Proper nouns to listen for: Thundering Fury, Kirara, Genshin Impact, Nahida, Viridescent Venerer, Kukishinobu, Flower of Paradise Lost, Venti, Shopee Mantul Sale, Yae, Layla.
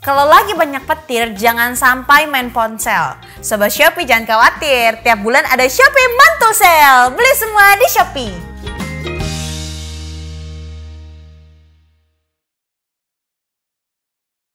Kalau lagi banyak petir, jangan sampai main ponsel. Sobat Shopee jangan khawatir, tiap bulan ada Shopee Mantul Sale. Beli semua di Shopee.